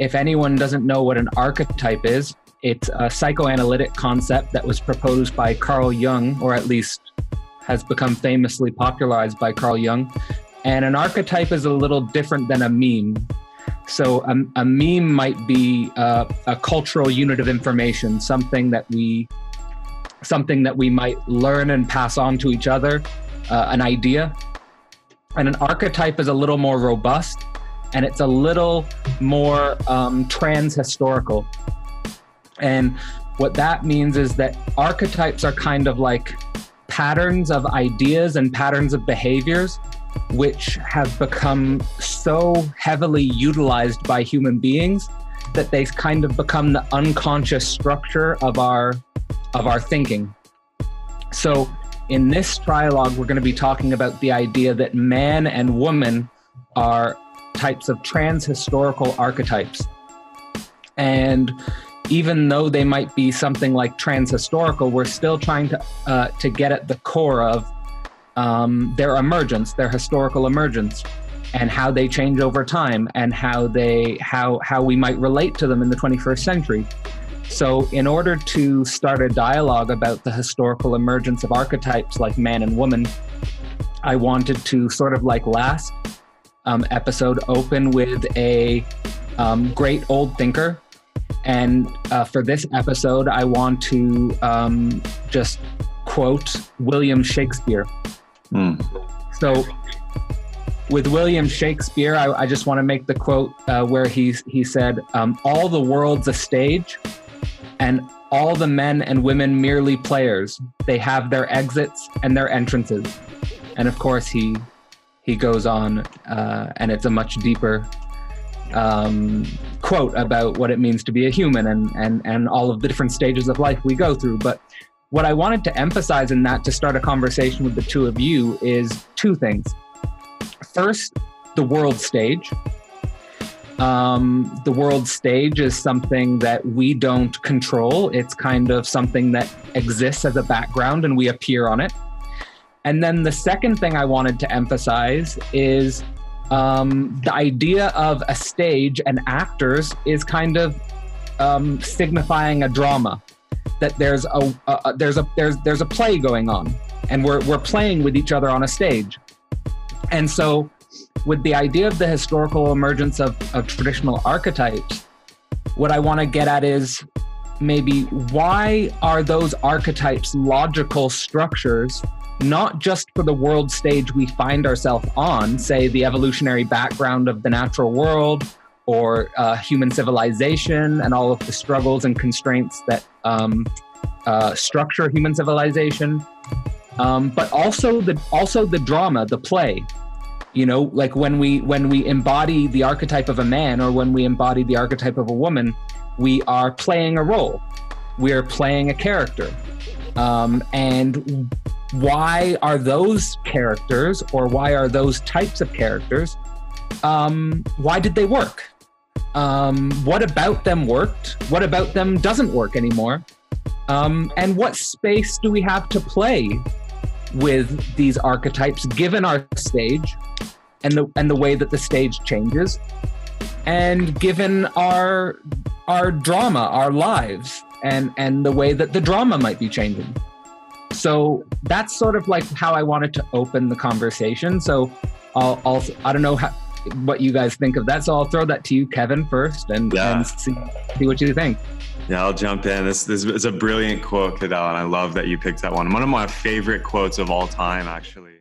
If anyone doesn't know what an archetype is, it's a psychoanalytic concept that was proposed by Carl Jung, or at least has become famously popularized by Carl Jung. And an archetype is a little different than a meme. So a meme might be a cultural unit of information, something that we might learn and pass on to each other, an idea. And an archetype is a little more robust, and it's a little more trans-historical. And what that means is that archetypes are kind of like patterns of ideas and patterns of behaviors which have become so heavily utilized by human beings that they kind of become the unconscious structure of our thinking. So in this trilogue, we're going to be talking about the idea that man and woman are types of trans-historical archetypes. And even though they might be something like trans-historical, we're still trying to get at the core of their emergence, their historical emergence, and how they change over time, and how we might relate to them in the 21st century. So in order to start a dialogue about the historical emergence of archetypes like man and woman, I wanted to, sort of like last episode, open with a great old thinker. And for this episode, I want to just quote William Shakespeare. So with William Shakespeare, I just want to make the quote where he said, "All the world's a stage, and all the men and women merely players. They have their exits and their entrances." And of course, he goes on, and it's a much deeper quote about what it means to be a human and all of the different stages of life we go through. But what I wanted to emphasize in that, to start a conversation with the two of you, is two things. First, the world stage. The world stage is something that we don't control. It's kind of something that exists as a background and we appear on it. And then the second thing I wanted to emphasize is the idea of a stage and actors is kind of signifying a drama, that there's a play going on, and we're playing with each other on a stage. And so with the idea of the historical emergence of traditional archetypes, what I want to get at is maybe why are those archetypes logical structures, not just for the world stage we find ourselves on, say the evolutionary background of the natural world or human civilization and all of the struggles and constraints that structure human civilization, but also the drama, the play. You know, like when we embody the archetype of a man or when we embody the archetype of a woman, we are playing a role. We are playing a character. And why are those characters, or why are those types of characters, why did they work? What about them worked? What about them doesn't work anymore? And what space do we have to play with these archetypes given our stage and the way that the stage changes, and given our drama, our lives, and the way that the drama might be changing? So that's sort of like how I wanted to open the conversation. So I don't know what you guys think of that. So I'll throw that to you, Kevin, first, and see what you think. Yeah, I'll jump in. This is a brilliant quote, Cadell, and I love that you picked that one. One of my favorite quotes of all time, actually.